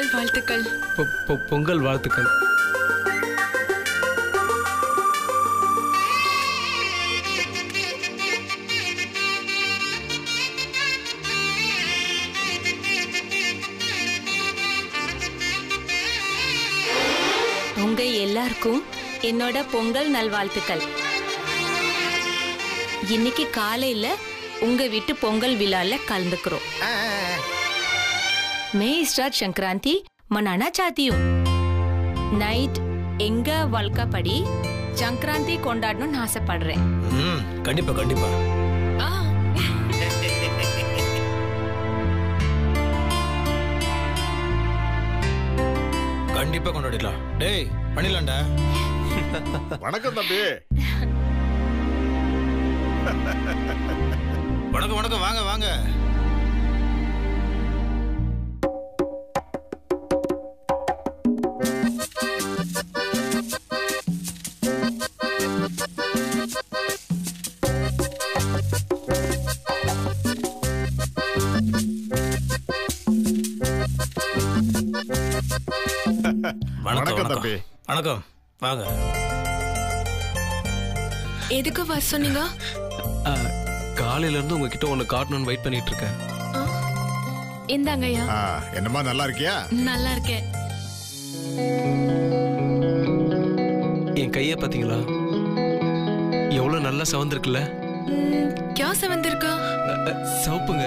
பொங்கல் வாழ்த்துக்கள். பொங்கல் வாழ்த்துக்கள். உங்க எல்லாருக்கும் என்னோட பொங்கல் நல்வாழ்த்துக்கள். இன்னைக்கு காலையில உங்க வீட்டு பொங்கல் விழால கலந்துக்கிறோம். மே ஸ்டார் சங்கராந்தி மனானா சாத்தியும் நைட் எங்க வாழ்க்கப்படி சங்கராந்தி கொண்டாடணும்னு ஆசைப்படுறேன். கண்டிப்பா கண்டிப்பா. கண்டிப்பா கொண்டாடிடலாம். டேய் பண்ணிடலாம்டா. வணக்கம் தம்பி. வணக்கம் வணக்கம். வாங்க வாங்க. வணக்கம் தம்பி. வணக்கம். வாங்க. எதுக்கு வர சொன்னீங்க? காலையில இருந்து உங்ககிட்ட ஒன்னு காட்டணும்னு வெயிட் பண்ணிட்டு இருக்கேன். இந்தாங்கய்யா. என்னமா நல்லா இருக்கியா? நல்லா இருக்கேன். என் கைய பாத்தீங்களா? எவ்வளவு நல்லா சவந்திருக்குல்ல? கே சவந்திருக்கா? சவுப்புங்க.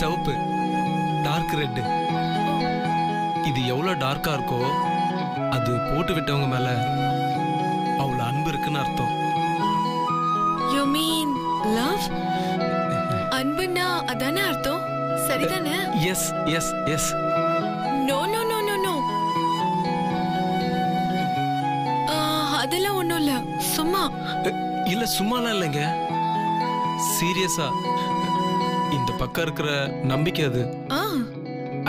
சவுப்பு டார்க் ரெட். இது எவ்வளவு டார்க்கா இருக்கோ அது போட்டு விட்டவங்க மேல அவ்வளவு அன்பு இருக்குன்னு அர்த்தம். You mean love? அன்புனா அதான அர்த்தம்? சரிதானே? Yes, yes, yes. No, no, no, no, no. அதெல்லாம் ஒண்ணும் இல்ல. சும்மா இல்ல. சும்மாலாம் இல்லைங்க. சீரியஸா இந்த பக்கம் இருக்கிற நம்பிக்கை அது.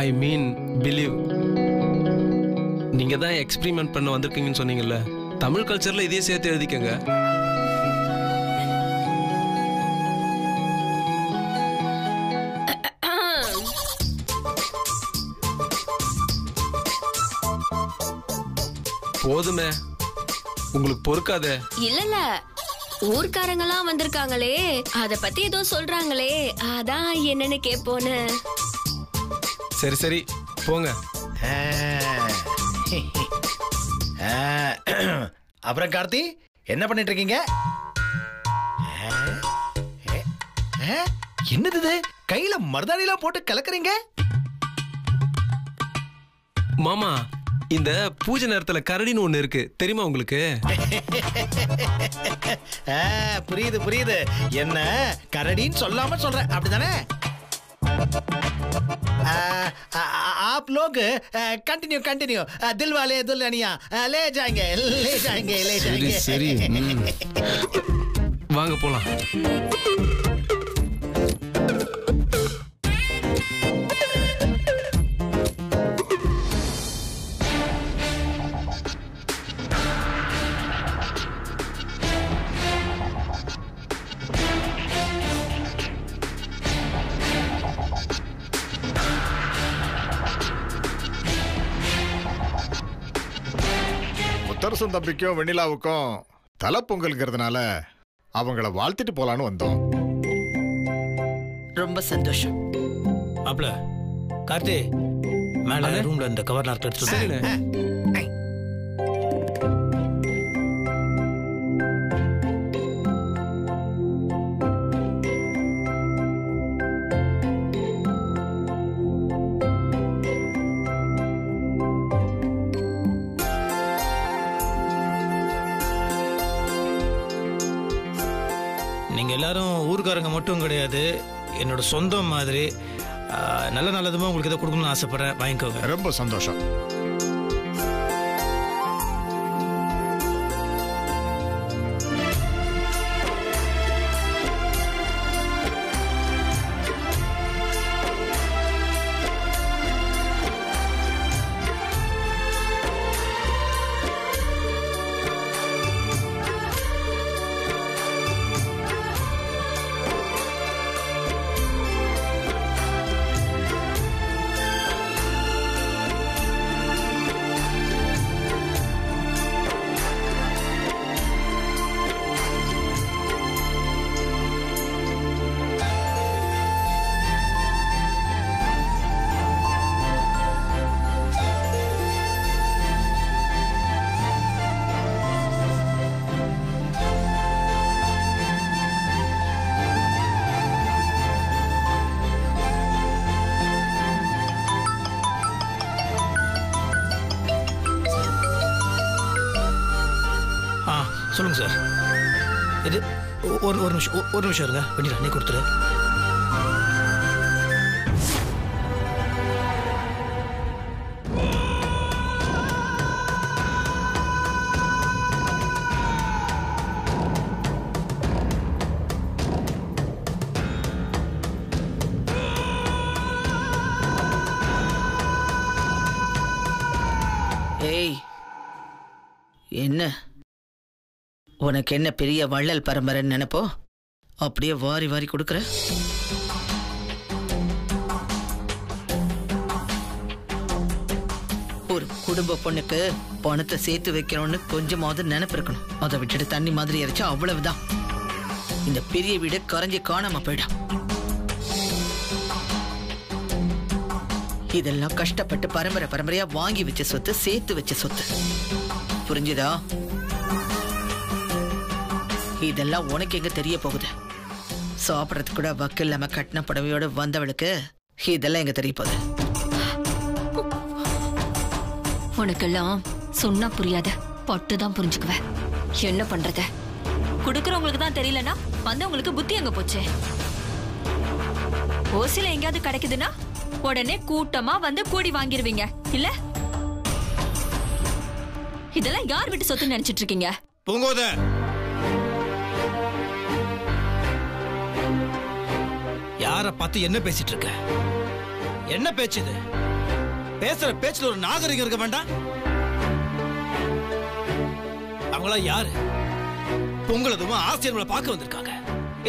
I mean believe. நீங்க தான் எக்ஸ்பெரிமெண்ட் பண்ண வந்திருக்கீங்கன்னு சொன்னீங்கல்ல, தமிழ் கல்ச்சர்ல இதே சேர்த்து எழுதிக்கங்க. போதுமே, உங்களுக்கு பொறுக்காதே. இல்ல ஊர்க்காரங்களாம் வந்திருக்காங்களே, அத பத்தி ஏதோ சொல்றாங்களே, அதான் என்னன்னு கேப்போன்னு. சரி சரி போங்க. அப்புறம் கார்த்தி என்ன பண்ணிட்டு இருக்கீங்க? என்னது கையில மருதாணிலாம் போட்டு கலக்குறீங்க? மாமா, இந்த பூஜை நேரத்துல கரடின்னு ஒண்ணு இருக்கு தெரியுமா உங்களுக்கு? புரியுது புரியுது. என்ன கரடின்னு சொல்லாம சொல்றேன் அப்படிதானே? आप लोग कंटिन्यू कंटिन्यू दिल वाले दुल्हनिया ले जाएंगे ले जाएंगे ले जाएंगे. சரி வாங்க போலாம். தம்பிக்கும் வெண்ணிலாவுக்கும் தலை பொங்கல்ங்கிறதுனால அவங்கள வாழ்த்திட்டு போலான்னு வந்தோம். ரொம்ப சந்தோஷம். அப்பல கார்த்தி மேல ரூம்ல அந்த கவர் நார்த்து எடுத்து. ஊர்க்காரங்க மட்டும் கிடையாது, என்னோட சொந்தம் மாதிரி நல்ல நல்லதுமா உங்களுக்கு இதை கொடுக்கணும்னு ஆசைப்படுறேன். வாங்கிக்கோங்க. ரொம்ப சந்தோஷம். சொல்லுங்கள் சார். இது ஒரு நிமிஷம் இருங்க. வெண்ணிலா நீ கொடுத்துரு. என்ன உனக்கு என்ன பெரிய வள்ளல் பரம்பரைன்னு நினைப்போ? அப்படியே வாரி வாரி கொடுக்குற. ஒரு குடும்ப பொண்ணுக்கு பணத்தை சேர்த்து வைக்கணும்னு கொஞ்சமாவது நினைப்பு இருக்கணும். அதை விட்டுட்டு தண்ணி மாதிரி இறைச்சா அவ்வளவுதான். இந்த பெரிய வீடு கரைஞ்சி காணாம போயிடும். இதெல்லாம் கஷ்டப்பட்டு பரம்பரை பரம்பரையா வாங்கி வச்ச சொத்து, சேர்த்து வச்ச சொத்து. புரிஞ்சுதா? இதெல்லாம் உனக்கு எங்க தெரிய போகுது? சாப்பிடறதுக்கு கூட வக்கு இல்லாம கட்டின புடவையோடு வந்தவளுக்கு இதெல்லாம் எங்க தெரிய போகுது? உனக்கெல்லாம் சொன்னா புரியாத, பட்டுதான் புரிஞ்சுக்குவ. என்ன பண்றது? குடுக்கறவங்களுக்கு தான் தெரியலன்னா வந்தவங்களுக்கு புத்தி எங்க போச்சு? ஓசில எங்கயாவது கிடைக்குதுன்னா உடனே கூட்டமா வந்து கூடி வாங்கிடுவீங்க இல்ல? இதெல்லாம் யார் வீட்டு சொத்து நினைச்சிட்டு இருக்கீங்க? யார பார்த்து என்ன பேசிட்டு இருக்க? என்ன பேச்சு இது? பேசுற பேச்சுல ஒரு நாகரிகம் இருக்க வேண்டாம். அவங்களா யாரு? பொங்கலதுமா ஆசிரியர்களை பார்க்க வந்திருக்காங்க.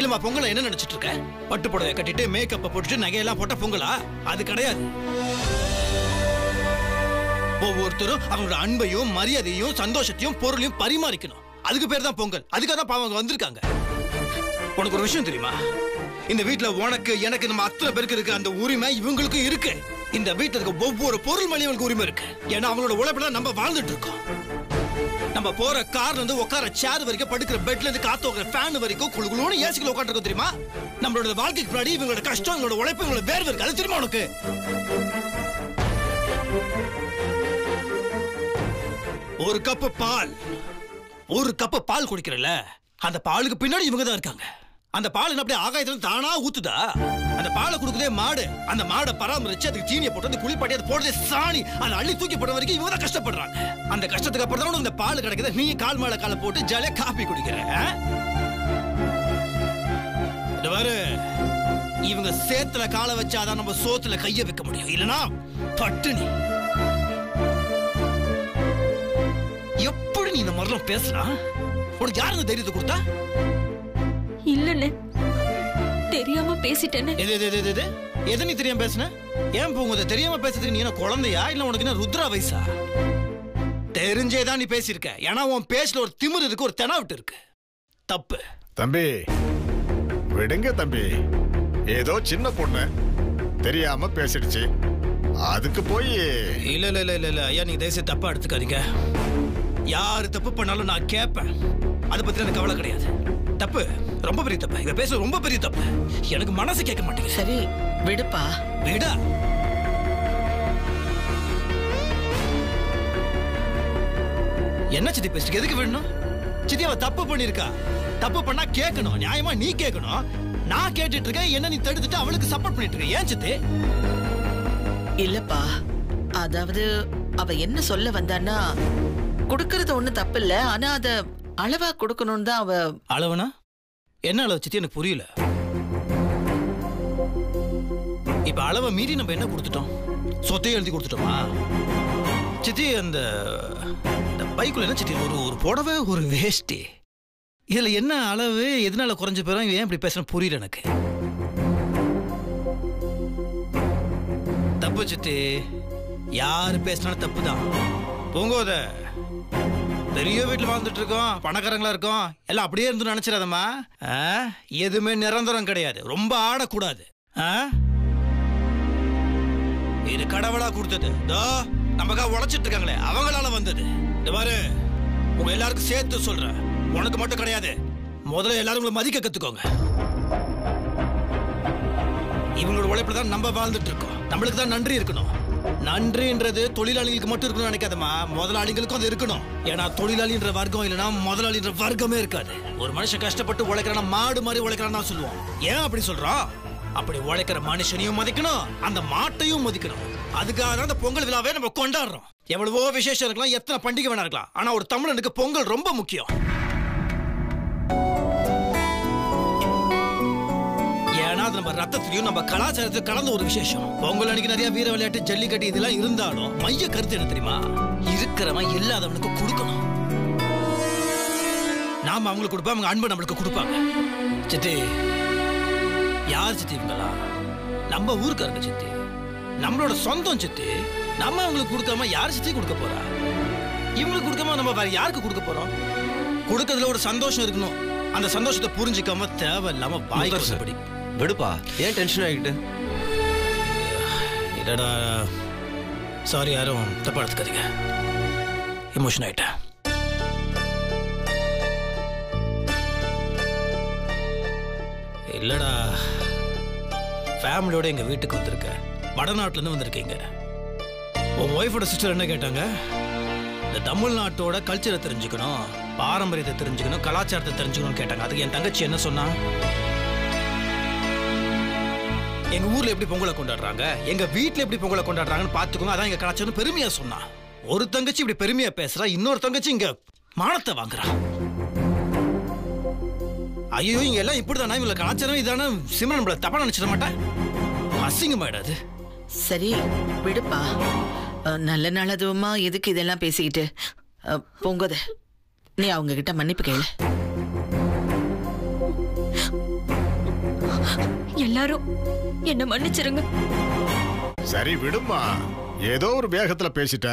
இல்லமா பொங்கல என்ன நினைச்சிட்டு இருக்க? பட்டு புடவை கட்டிட்டு மேக்கப் போட்டுட்டு நகையெல்லாம் போட்ட பொங்கலா? அது கிடையாது. ஒவ்வொருத்தரும் அவங்களோட அன்பையும் மரியாதையும் சந்தோஷத்தையும் பொருளையும் பரிமாறிக்கணும். அதுக்கு பேர் தான் பொங்கல். அதுக்காக தான் அவங்க வந்திருக்காங்க. உனக்கு ஒரு விஷயம் தெரியுமா? இந்த வீட்டுல உனக்கு எனக்கு நம்ம அத்தனை பேருக்கு இருக்கு அந்த உரிமை. இவங்களுக்கும் இருக்கு. இந்த வீட்டுல இருக்க ஒவ்வொரு பொருள் மேலவங்களுக்கு உரிமை இருக்கு. ஏன்னா அவங்களோட உழைப்புல நம்ம வாழ்ந்துட்டு இருக்கோம். நம்ம போற கார்ல இருந்து உட்கார சேர் வரைக்கும், படுக்கிற பெட்ல இருந்து காத்து ஃபேன் வரைக்கும் குழுகுலோன்னு ஏசிக்குள்ள உட்காந்துருக்கோம். தெரியுமா? நம்மளோட வாழ்க்கைக்கு பின்னாடி இவங்களோட கஷ்டம், இவங்களோட உழைப்பு, இவங்களோட வேர்வை இருக்கு. அது தெரியுமா உனக்கு? ஒரு கப்பு பால், ஒரு கப்பு பால் குடிக்கிறல, அந்த பாலுக்கு பின்னாடி இவங்க தான் இருக்காங்க. அந்த பால் என்ன அப்படியே ஆகாயத்துல தானா ஊத்துதா? அந்த பாலை குடுக்குதே மாடு. அந்த மாடை பராமரிச்சு அதுக்கு சீனியை போட்டு குளிப்பாட்டி அது போடுறதே சாணி. அதை அள்ளி தூக்கி போடுற வரைக்கும் இவங்க தான் கஷ்டப்படுறாங்க. அந்த கஷ்டத்துக்கு அப்புறம் தான் இந்த பால் கிடைக்குது. நீ கால் மேல காலை போட்டு ஜாலியா காபி குடிக்கிற. இவங்க சேத்துல காலை வச்சாதான் நம்ம சோத்துல கைய வைக்க முடியும். இல்லனா பட்டுனி. எப்படி நீ இந்த மாதிரி பேசுறா? உனக்கு யாரு இந்த தைரியத்தை கொடுத்தா? இல்லனே தெரியாம பேசிட்டேனே. எது நீ தெரியாம பேசுன? ஏன் போங்க தெரியாம பேசுறதுக்கு நீ என்ன குழந்தையா? இல்ல உனக்கு என்ன ருத்ரா வயசா? தெரிஞ்சேதான் நீ பேசியிருக்க. ஏன்னா உன் பேசுல ஒரு திமிரு இருக்கு, ஒரு தெனாவிட்டு இருக்கு. தப்பு. தம்பி விடுங்க தம்பி. ஏதோ சின்ன பொண்ணு தெரியாம பேசிடுச்சு. அதுக்கு போய் இல்ல இல்ல இல்ல இல்ல ஐயா நீங்க தயவுசெய்து தப்பா எடுத்துக்காதீங்க. யாரு தப்பு பண்ணாலும் நான் கேட்பேன். அதை பத்தி எனக்கு கவலை கிடையாது. தப்பு ரொம்ப பெரிய தப்பு. இவ பேச ரொம்ப பெரிய தப்பு. எனக்கு மனசு கேட்க மாட்டேங்குது. சரி விடுப்பா. விடா. என்ன சித்தி பேசுறீங்க? எதுக்கு விடணும்? சித்தி அவ தப்பு பண்ணிருக்கா. தப்பு பண்ணா கேட்கணும். நியாயமா நீ கேட்கணும். நான் கேட்டுட்டு இருக்கேன். என்ன நீ தடுத்துட்டு அவளுக்கு சப்போர்ட் பண்ணிட்டு இருக்க? ஏன் சித்தி? இல்லப்பா, அதாவது அவ என்ன சொல்ல வந்தான்னா, குடுக்கறது ஒண்ணு தப்பு இல்ல, ஆனா அத அளவா கொடுக்கணும்னு தான் அவ. அளவுனா என்ன அளவு சித்தி? எனக்கு புரியல. இப்ப அளவை மீறி நம்ம என்ன கொடுத்துட்டோம்? சொத்தையை எழுதி கொடுத்துட்டோமா சித்தி? அந்த பைக்குள்ள என்ன சித்தி ஒரு புடவை, ஒரு வேஷ்டி, இதுல என்ன அளவு? எதனால குறைஞ்ச போறோம்? ஏன் இப்படி பேசணும்? புரியல எனக்கு. தப்பு சித்தி. யாரு பேசினாலும் தப்புதான். பூங்கோத பெரிய வீட்டில் வாழ்ந்துட்டு இருக்கோம், பணக்காரங்களா இருக்கோம், எல்லாம் அப்படியே இருந்து நினைச்சிடாதம்மா. எதுவுமே நிரந்தரம் கிடையாது. ரொம்ப ஆடக்கூடாது. இது கடவுளா கொடுத்தது. நமக்காக உழைச்சிட்டு இருக்காங்களே அவங்களால வந்தது. இந்த பாரு உங்க எல்லாருக்கும் சேர்த்து சொல்றேன், உனக்கு மட்டும் கிடையாது. முதல்ல எல்லாரும் உங்களை மதிக்க கத்துக்கோங்க. இவங்களோட உழைப்புல தான் நம்ம வாழ்ந்துட்டு இருக்கோம். நம்மளுக்கு தான் நன்றி இருக்கணும். நன்றின்றது தொழிலாளிகளுக்கு மட்டும் இருக்கணும்னு நினைக்காதமா, முதலாளிகளுக்கும் அது இருக்கணும். ஏன்னா தொழிலாளின்ற வர்க்கம் இல்லைன்னா முதலாளின்ற வர்க்கமே இருக்காது. ஒரு மனுஷன் கஷ்டப்பட்டு உழைக்கிறானா மாடு மாதிரி உழைக்கிறான்னு தான் சொல்லுவோம். ஏன் அப்படி சொல்றோம்? அப்படி உழைக்கிற மனுஷனையும் மதிக்கணும், அந்த மாட்டையும் மதிக்கணும். அதுக்காக தான் அந்த பொங்கல் விழாவே நம்ம கொண்டாடுறோம். எவ்வளவோ விசேஷம் இருக்கலாம், எத்தனை பண்டிகை வேணா இருக்கலாம், ஆனா ஒரு தமிழனுக்கு பொங்கல் ரொம்ப முக்கியம். ஏன்னா அது நம்ம ரத்தத்திலையும் நம்ம கலாச்சாரத்திலும் கலந்த ஒரு விசேஷம். பொங்கல் அன்னைக்கு நிறைய வீர விளையாட்டு, ஜல்லிக்கட்டு இதெல்லாம் இருந்தாலும் மைய கருத்து என்ன தெரியுமா? இருக்கிறவன் இல்லாதவனுக்கு கொடுக்கணும். நாம அவங்களுக்கு கொடுப்போம், அவங்க அன்பு நம்மளுக்கு கொடுப்பாங்க. சித்தி யார் சித்தி? இவங்களா நம்ம ஊருக்காரங்க சித்தி, நம்மளோட சொந்தம் சித்தி. நம்ம அவங்களுக்கு கொடுக்காம யார் சித்தி கொடுக்க போறா? இவங்களுக்கு கொடுக்காம நம்ம வேற யாருக்கு கொடுக்க போறோம்? கொடுக்கறதுல ஒரு சந்தோஷம் இருக்கணும். அந்த சந்தோஷத்தை புரிஞ்சுக்காம தேவையில்லாம பாய்படி விடுப்பா. ஏன் டென்ஷன் ஆகிட்டு? இல்லடா சாரி, யாரும் தப்பா எடுத்துக்காதீங்க, எமோஷன் ஆகிட்டேன். இல்லடா ஃபேமிலியோட எங்க வீட்டுக்கு வந்திருக்க, வடநாட்டுல இருந்து வந்திருக்கீங்க. உன் ஒய்ஃபோட சிஸ்டர் என்ன கேட்டாங்க? இந்த தமிழ்நாட்டோட கல்ச்சரை தெரிஞ்சுக்கணும், பாரம்பரியத்தை தெரிஞ்சுக்கணும், கலாச்சாரத்தை தெரிஞ்சுக்கணும்னு கேட்டாங்க. அதுக்கு என் தங்கச்சி என்ன சொன்னா? எங்க ஊர்ல எப்படி பொங்கலை கொண்டாடுறாங்க, எங்க வீட்டுல எப்படி பொங்கலை கொண்டாடுறாங்கன்னு பாத்துக்கோங்க, அதான் எங்க கலாச்சாரம் பெருமையா சொன்னா. ஒரு தங்கச்சி இப்படி பெருமையா பேசுறா, இன்னொரு தங்கச்சி இங்க மானத்தை வாங்குறா. ஐயோ இங்க எல்லாம் இப்படிதானா, இவங்க கலாச்சாரம் இதான? சிம்ரன் நம்மள தப்பா நினைச்சிட மாட்டேன், அசிங்கமாயிடாது? சரி விடுப்பா, நல்ல நல்லதுமா, எதுக்கு இதெல்லாம் பேசிக்கிட்டு போங்கத. நீ அவங்க கிட்ட மன்னிப்பு கேளு. எல்லாரும் என்ன மன்னிச்சிருங்க. சரி விடுமா, ஏதோ ஒரு வேகத்துல பேசிட்ட,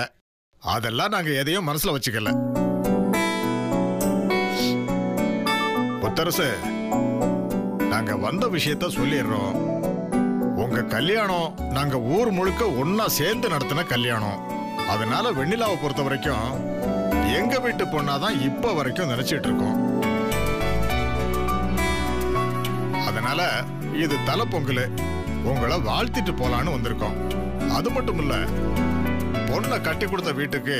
அதெல்லாம் நாங்க எதையும் மனசுல வச்சுக்கல. புத்தரசு, நாங்க வந்த விஷயத்த சொல்லிடுறோம். உங்க கல்யாணம் நாங்க ஊர் முழுக்க ஒன்னா சேர்ந்து நடத்தின கல்யாணம். அதனால வெண்ணிலாவை பொறுத்த வரைக்கும் எங்க வீட்டு பொண்ணாதான் இப்ப வரைக்கும் நினைச்சிட்டு இருக்கோம். அதனால இது தலை பொங்கல், உங்களை வாழ்த்திட்டு போலான்னு வந்திருக்கோம். அது மட்டும் இல்ல, பொண்ணை கட்டி கொடுத்த வீட்டுக்கு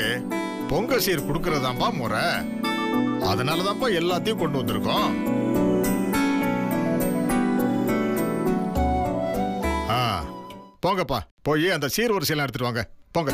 பொங்க சீர் கொடுக்கறதாம்பா முறை. அதனாலதான்ப்பா எல்லாத்தையும் கொண்டு வந்திருக்கோம். போங்கப்பா, போய் அந்த சீர் வரிசையெல்லாம் எடுத்துட்டு வாங்க. போங்க.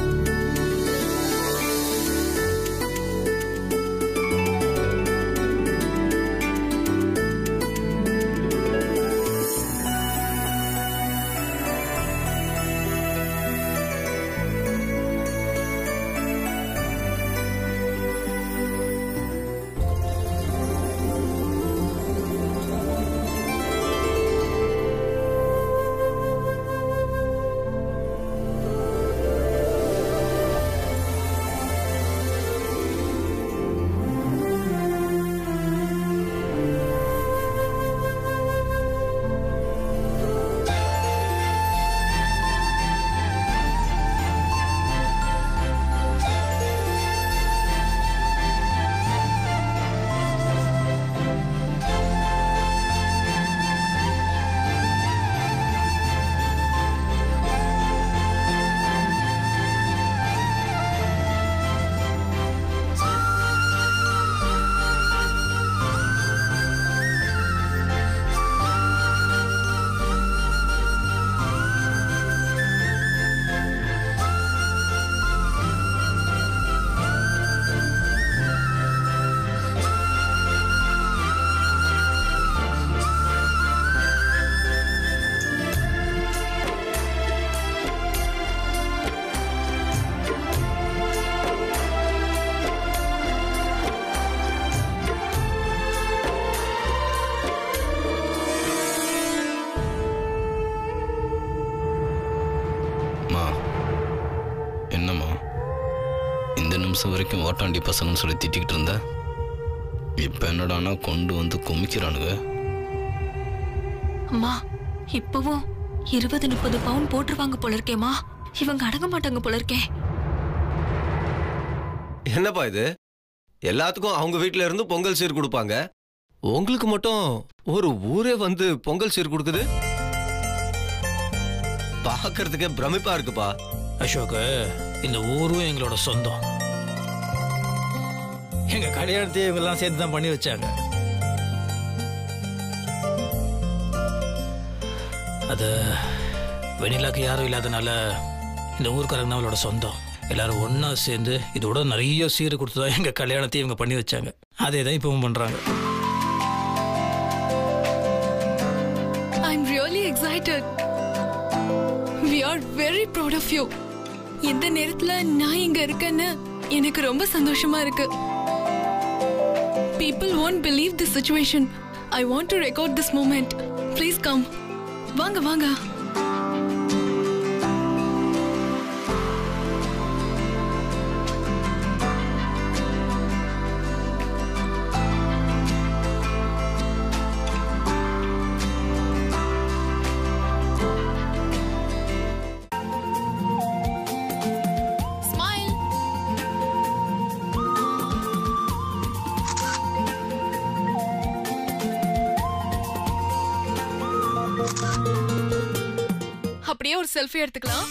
வரைக்கும் ஓட்டாண்டி பசங்கன்னு சொல்லி திட்டிக்கிட்டு இருந்த, இப்ப என்னடானா கொண்டு வந்து குமிக்கிறானுங்க. அம்மா இப்பவும் 20-30 பவுண்ட் போட்டுருவாங்க போல இருக்கேம்மா, இவங்க அடங்க மாட்டாங்க போல இருக்கேன். என்னப்பா இது, எல்லாத்துக்கும் அவங்க வீட்டுல இருந்து பொங்கல் சீர் கொடுப்பாங்க, உங்களுக்கு மட்டும் ஒரு ஊரே வந்து பொங்கல் சீர் கொடுக்குது? பாக்குறதுக்கே பிரமிப்பா இருக்குப்பா. அசோக், இந்த ஊரும் எங்களோட சொந்தம். எங்க கல்யாணத்தையும் இவங்கெல்லாம் சேர்த்து தான் பண்ணி வச்சாங்க. அது வெண்ணிலாக்கு யாரும் இல்லாதனால இந்த ஊருக்காரங்கன்னா அவளோட சொந்தம். எல்லாரும் ஒன்னா சேர்ந்து இதோட நிறைய சீர் கொடுத்துதான் எங்க கல்யாணத்தையும் இவங்க பண்ணி வச்சாங்க. அதே தான் இப்பவும் பண்றாங்க. I'm really excited. We are very proud of you. இந்த நேரத்துல நான் இங்க இருக்கேன்னு எனக்கு ரொம்ப சந்தோஷமா இருக்கு. People won't believe this situation. I want to record this moment. Please come. வாங்க வாங்க. அப்படியே ஒரு செல்ஃபி எடுத்துக்கலாம்.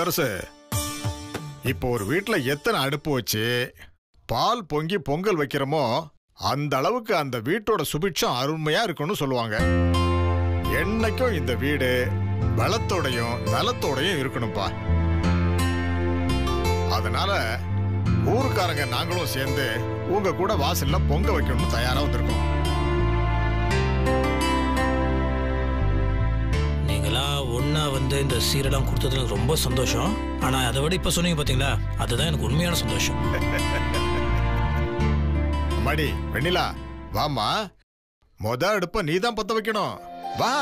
தரசு, இப்போ ஒரு வீட்டுல எத்தனை அடுப்பு வச்சு பால் பொங்கி பொங்கல் வைக்கிறோமோ அந்த அளவுக்கு அந்த வீட்டோட சுபிட்சம் அருமையா இருக்கும்னு சொல்லுவாங்க. என்னைக்கும் இந்த வீடு பலத்தோடையும் நலத்தோடையும் இருக்கணும்பா. அதனால ஊருக்காரங்க நாங்களும் சேர்ந்து உங்க கூட வாசல்ல பொங்க வைக்கணும்னு தயாரா வந்திருக்கோம். ஒன்னா வந்து இந்த சீரெல்லாம் கொடுத்ததுல ரொம்ப சந்தோஷம். ஆனா அதை விட இப்ப சொன்னீங்க பாத்தீங்களா, அதுதான் எனக்கு உண்மையான சந்தோஷம். அம்மாடி வெண்ணிலா வாமா, மொத அடுப்ப நீதான் பத்த வைக்கணும். வா.